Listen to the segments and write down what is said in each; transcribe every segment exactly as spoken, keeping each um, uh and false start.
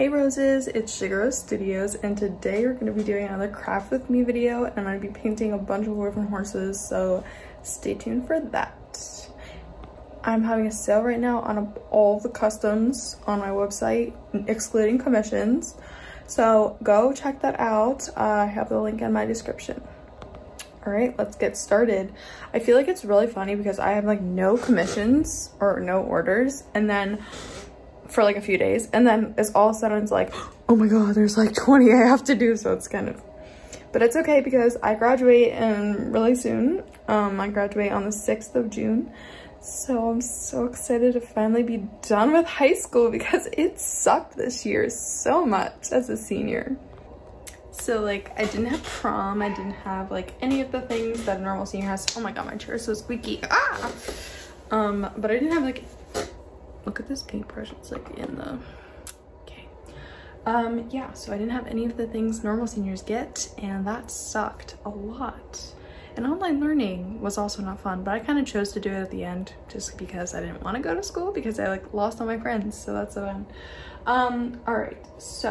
Hey Roses, it's Sugar Rose Studios, and today we're going to be doing another craft with me video, and I'm going to be painting a bunch of woven horses, so stay tuned for that. I'm having a sale right now on a, all the customs on my website, excluding commissions, so go check that out. Uh, I have the link in my description. Alright, let's get started. I feel like it's really funny because I have like no commissions or no orders, and then for like a few days, and then it's all of a sudden it's like, oh my god, there's like twenty I have to do. So it's kind of, but it's okay because I graduate and really soon. um I graduate on the sixth of June, so I'm so excited to finally be done with high school because it sucked this year so much as a senior. So like I didn't have prom, I didn't have like any of the things that a normal senior has. Oh my god, my chair is so squeaky. Ah! Um but I didn't have like, look at this paintbrush, it's like in the, okay. Um, yeah, so I didn't have any of the things normal seniors get, and that sucked a lot. And online learning was also not fun, but I kind of chose to do it at the end just because I didn't want to go to school because I like lost all my friends, so that's the one. Um, all right, so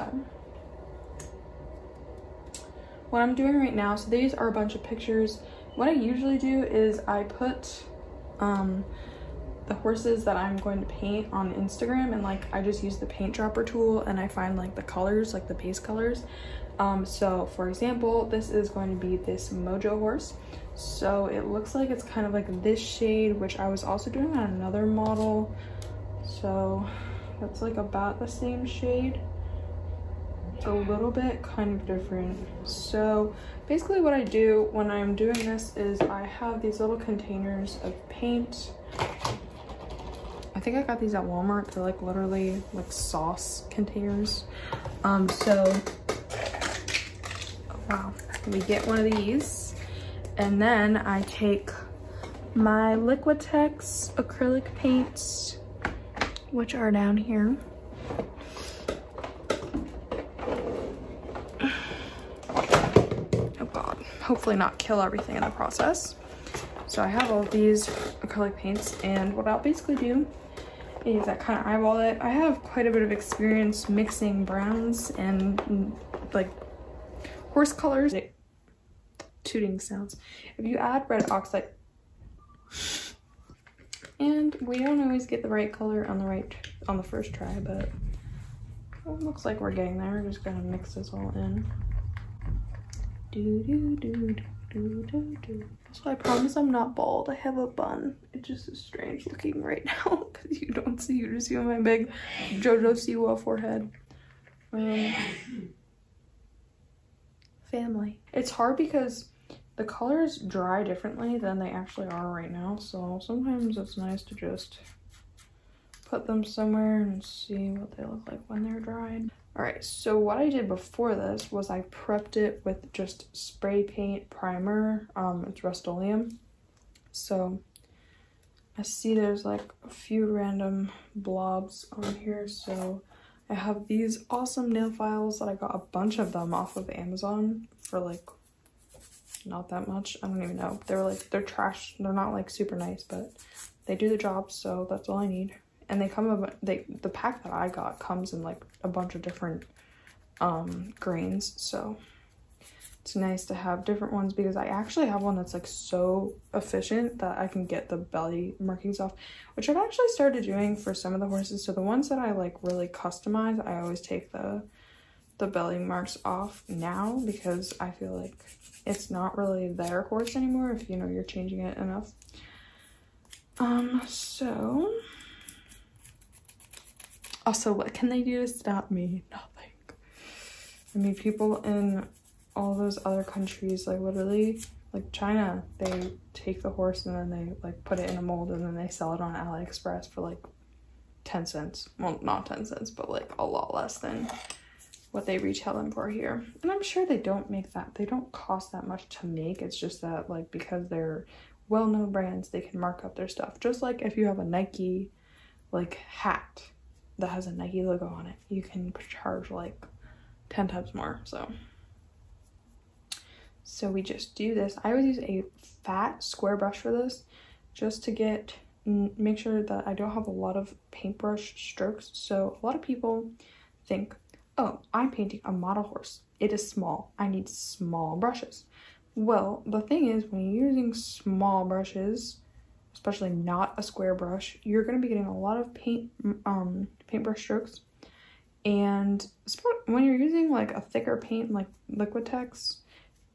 what I'm doing right now, so these are a bunch of pictures. What I usually do is I put, um, the horses that I'm going to paint on Instagram, and like I just use the paint dropper tool and I find like the colors, like the base colors. Um so for example, this is going to be this Mojo horse, so it looks like it's kind of like this shade, which I was also doing on another model, so that's like about the same shade, a little bit kind of different. So basically what I do when I'm doing this is I have these little containers of paint. I think I got these at Walmart. They're like literally like sauce containers. Um, so, oh wow, we get one of these, and then I take my Liquitex acrylic paints, which are down here. Oh god, hopefully not kill everything in the process. So I have all these acrylic paints, and what I'll basically do is I kind of eyeball it. I have quite a bit of experience mixing browns and like horse colors. Tooting sounds. If you add red oxide, and we don't always get the right color on the right on the first try, but it looks like we're getting there. We're just gonna mix this all in. Do do do do. Do, do, do. So I promise I'm not bald. I have a bun. It just is strange looking right now because you don't see, you just see my big JoJo Siwa forehead. Um, family. It's hard because the colors dry differently than they actually are right now, so sometimes it's nice to just put them somewhere and see what they look like when they're dried. Alright, so what I did before this was I prepped it with just spray paint primer. Um, it's Rust-Oleum. So I see there's like a few random blobs on here. So I have these awesome nail files that I got a bunch of them off of Amazon for like not that much. I don't even know. They're like, they're trash. They're not like super nice, but they do the job. So that's all I need. And they come, they, the pack that I got comes in like a bunch of different um, grains. So it's nice to have different ones because I actually have one that's like so efficient that I can get the belly markings off, which I've actually started doing for some of the horses. So the ones that I like really customize, I always take the, the belly marks off now because I feel like it's not really their horse anymore if you know you're changing it enough. Um, so... Also, what can they do to stop me? Nothing. I mean, people in all those other countries, like literally, like China, they take the horse and then they like put it in a mold and then they sell it on AliExpress for like ten cents. Well, not ten cents, but like a lot less than what they retail them for here. And I'm sure they don't make that, they don't cost that much to make. It's just that like because they're well-known brands, they can mark up their stuff. Just like if you have a Nike like hat that has a Nike logo on it, you can charge like ten times more. So so we just do this. I always use a fat square brush for this just to get make sure that I don't have a lot of paintbrush strokes. So a lot of people think, oh, I'm painting a model horse. It is small. I need small brushes. Well, the thing is, when you're using small brushes, especially not a square brush, you're going to be getting a lot of paint, um, paintbrush strokes. And when you're using like a thicker paint like Liquitex,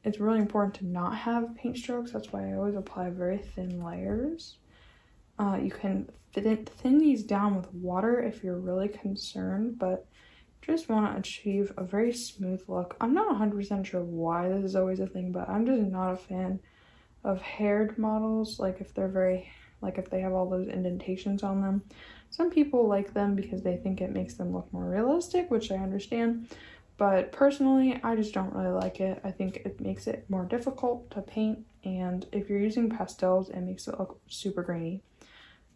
it's really important to not have paint strokes. That's why I always apply very thin layers. Uh, you can thin, thin these down with water if you're really concerned, but just want to achieve a very smooth look. I'm not one hundred percent sure why this is always a thing, but I'm just not a fan of haired models, like if they're very, like if they have all those indentations on them. Some people like them because they think it makes them look more realistic, which I understand, but personally, I just don't really like it. I think it makes it more difficult to paint, and if you're using pastels, it makes it look super grainy.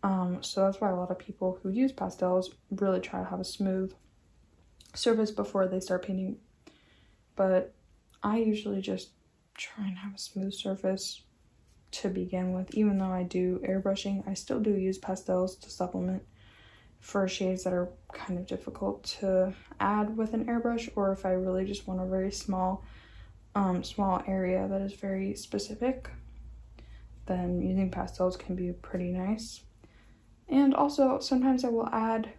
Um, so that's why a lot of people who use pastels really try to have a smooth surface before they start painting, but I usually just try and have a smooth surface to begin with. Even though I do airbrushing, I still do use pastels to supplement for shades that are kind of difficult to add with an airbrush, or if I really just want a very small um small area that is very specific, then using pastels can be pretty nice. And also sometimes I will add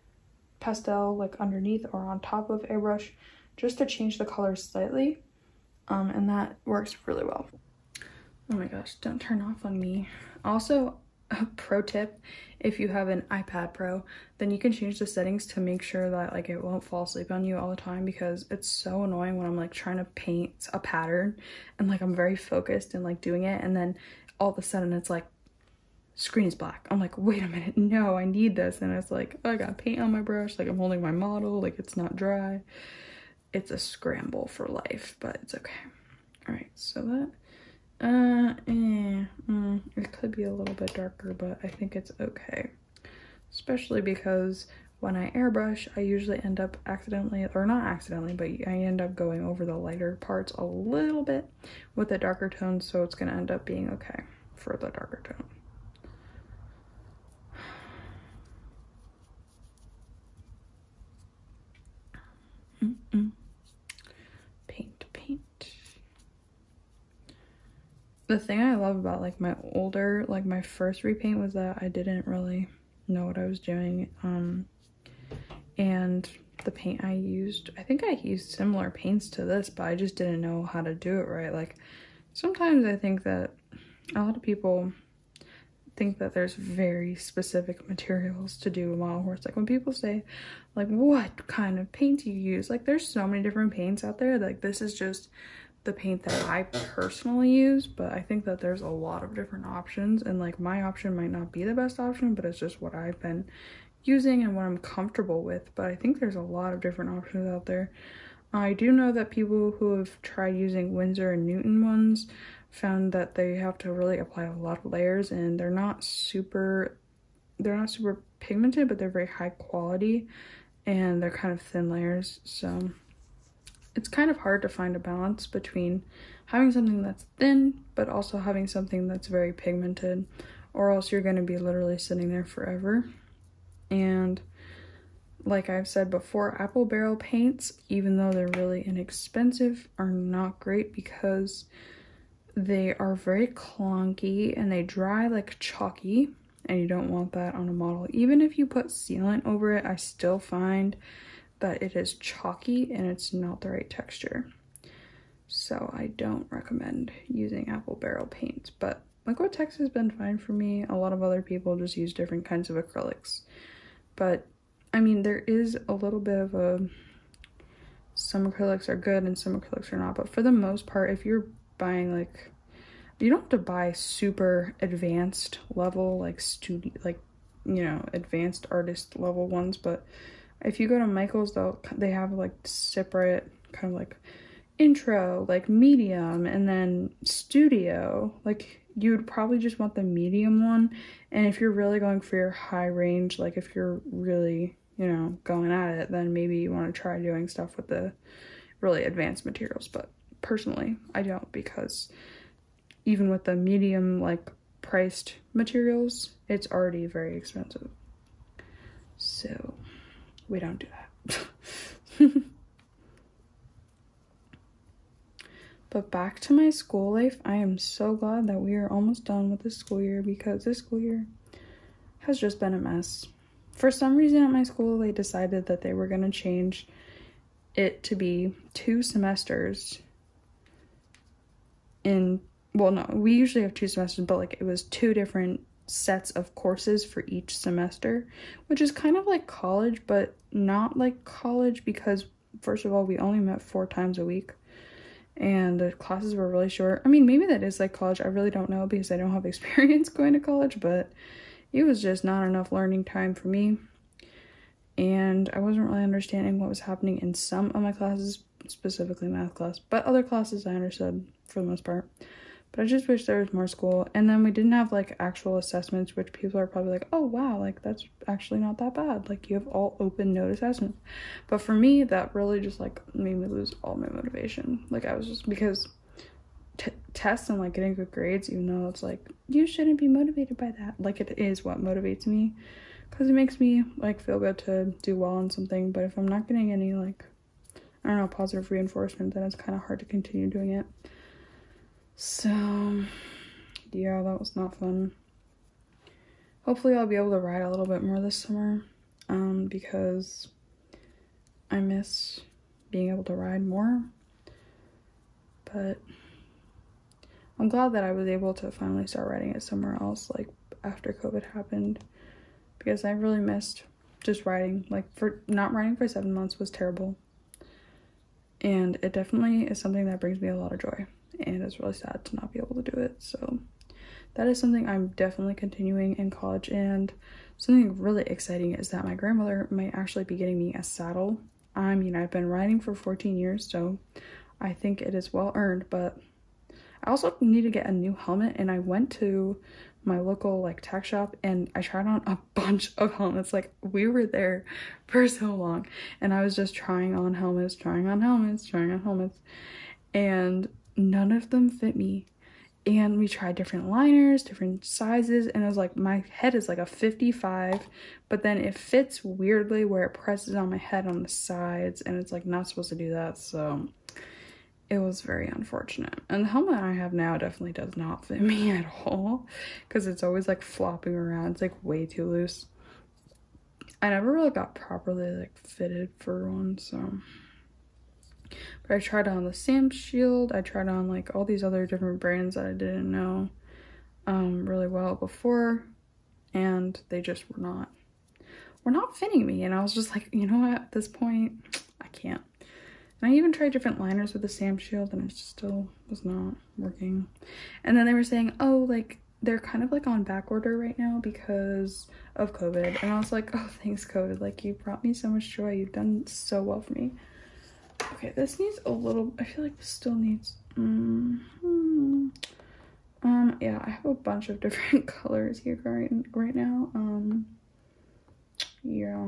pastel like underneath or on top of airbrush just to change the color slightly, um, and that works really well. Oh my gosh, don't turn off on me. Also, a pro tip, if you have an iPad Pro, then you can change the settings to make sure that like it won't fall asleep on you all the time, because it's so annoying when I'm like trying to paint a pattern and like I'm very focused and like doing it, and then all of a sudden it's like screen is black. I'm like, wait a minute, no, I need this. And it's like, oh, I got paint on my brush, like I'm holding my model, like it's not dry. It's a scramble for life, but it's okay. All right, so that uh eh, mm, it could be a little bit darker, but I think it's okay, especially because when I airbrush, I usually end up accidentally, or not accidentally, but I end up going over the lighter parts a little bit with the darker tones, so it's gonna end up being okay for the darker tone. Mm-mm. Paint, paint. The thing I love about like my older, like my first repaint, was that I didn't really know what I was doing, um, and the paint I used, I think I used similar paints to this, but I just didn't know how to do it right. Like sometimes I think that a lot of people think that there's very specific materials to do a model horse. Like when people say like, what kind of paint do you use? Like there's so many different paints out there. Like this is just the paint that I personally use, but I think that there's a lot of different options, and like my option might not be the best option, but it's just what I've been using and what I'm comfortable with. But I think there's a lot of different options out there. I do know that people who have tried using Winsor and Newton ones found that they have to really apply a lot of layers, and they're not super they're not super pigmented, but they're very high quality and they're kind of thin layers. So it's kind of hard to find a balance between having something that's thin but also having something that's very pigmented, or else you're going to be literally sitting there forever. And like I've said before, Apple Barrel paints, even though they're really inexpensive, are not great because they are very clunky and they dry like chalky, and you don't want that on a model. Even if you put sealant over it, I still find that it is chalky and it's not the right texture. So I don't recommend using Apple Barrel paints, but Liquitex has been fine for me. A lot of other people just use different kinds of acrylics. But I mean, there is a little bit of a, some acrylics are good and some acrylics are not, but for the most part, if you're buying like, you don't have to buy super advanced level like studio, like, you know, advanced artist level ones, but if you go to Michaels, they'll they have like separate kind of like intro, like medium, and then studio. Like you would probably just want the medium one, and if you're really going for your high range, like if you're really, you know, going at it, then maybe you want to try doing stuff with the really advanced materials. But personally, I don't, because even with the medium like priced materials, it's already very expensive, so we don't do that. But back to my school life, I am so glad that we are almost done with this school year, because this school year has just been a mess. For some reason at my school, they decided that they were going to change it to be two semesters in, well, no, we usually have two semesters, but like it was two different sets of courses for each semester, which is kind of like college, but not like college because, first of all, we only met four times a week. And the classes were really short. I mean, maybe that is like college. I really don't know because I don't have experience going to college, but it was just not enough learning time for me. And I wasn't really understanding what was happening in some of my classes, specifically math class, but other classes I understood for the most part. But I just wish there was more school. And then we didn't have like actual assessments, which people are probably like, oh wow, like that's actually not that bad. Like you have all open note assessments. But for me, that really just like made me lose all my motivation. Like I was just, because t tests and like getting good grades, even though it's like, you shouldn't be motivated by that. Like it is what motivates me, because it makes me like feel good to do well on something. But if I'm not getting any like, I don't know, positive reinforcement, then it's kind of hard to continue doing it. So, yeah, that was not fun. Hopefully I'll be able to ride a little bit more this summer, um, because I miss being able to ride more. But I'm glad that I was able to finally start riding it somewhere else, like, after COVID happened, because I really missed just riding. Like, for not riding for seven months was terrible, and it definitely is something that brings me a lot of joy. And it's really sad to not be able to do it. So that is something I'm definitely continuing in college. And something really exciting is that my grandmother might actually be getting me a saddle. I mean, I've been riding for fourteen years, so I think it is well earned. But I also need to get a new helmet. And I went to my local like tack shop and I tried on a bunch of helmets. Like we were there for so long. And I was just trying on helmets, trying on helmets, trying on helmets. And none of them fit me, and we tried different liners, different sizes, and I was like, my head is like a fifty-five, but then it fits weirdly where it presses on my head on the sides, and it's like not supposed to do that. So it was very unfortunate. And the helmet I have now definitely does not fit me at all, because it's always like flopping around. It's like way too loose. I never really got properly like fitted for one. So but I tried on the Sam Shield. I tried on like all these other different brands that I didn't know um, really well before, and they just were not, were not fitting me. And I was just like, you know what? At this point, I can't. And I even tried different liners with the Sam Shield, and it still was not working. And then they were saying, oh, like they're kind of like on back order right now because of COVID. And I was like, oh, thanks COVID. Like you brought me so much joy. You've done so well for me. Okay, this needs a little, I feel like this still needs, um, um, yeah, I have a bunch of different colors here right, right now, um, yeah,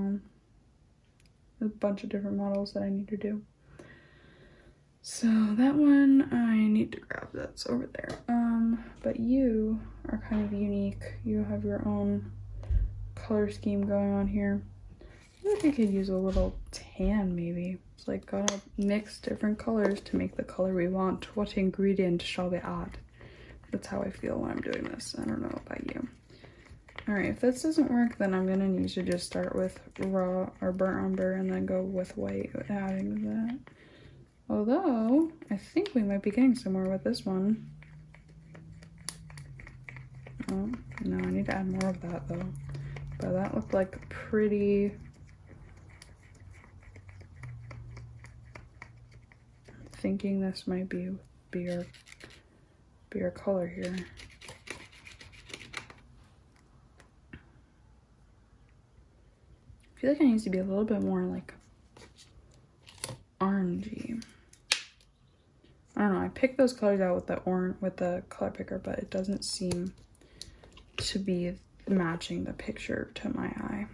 a bunch of different models that I need to do. So that one, I need to grab, that's over there, um, but you are kind of unique, you have your own color scheme going on here. I think I could use a little tan, maybe. It's like gotta mix different colors to make the color we want. What ingredient shall we add? That's how I feel when I'm doing this. I don't know about you. Alright, if this doesn't work, then I'm gonna need to just start with raw or burnt umber and then go with white, adding that. Although, I think we might be getting somewhere with this one. Oh, no, I need to add more of that, though. But that looked like pretty thinking this might be be our, be our color here. I feel like it needs to be a little bit more like orangey. I don't know, I picked those colors out with the orange with the color picker, but it doesn't seem to be matching the picture to my eye.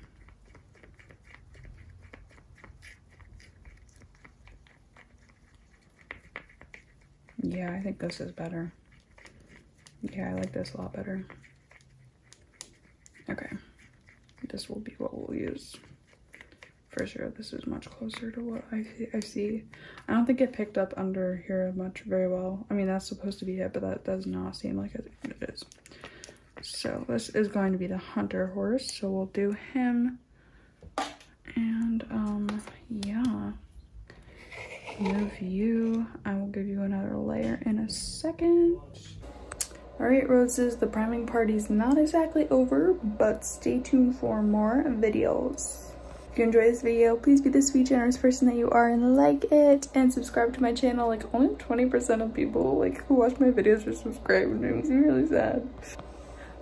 Yeah, I think this is better. Yeah, I like this a lot better. Okay, this will be what we'll use. for sure this is much closer to what I see. I see. I don't think it picked up under here much very well. I mean, that's supposed to be it, but that does not seem like it is. So this is going to be the hunter horse, so we'll do him. And um yeah, move you. I will give you another layer in a second. All right, roses, the priming party's not exactly over, but stay tuned for more videos. If you enjoy this video, please be the sweet, generous person that you are and like it and subscribe to my channel. Like, only twenty percent of people like who watch my videos are subscribed, and it makes me really sad.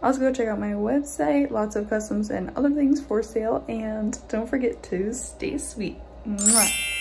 Also, go check out my website, lots of customs and other things for sale, and don't forget to stay sweet. Mwah.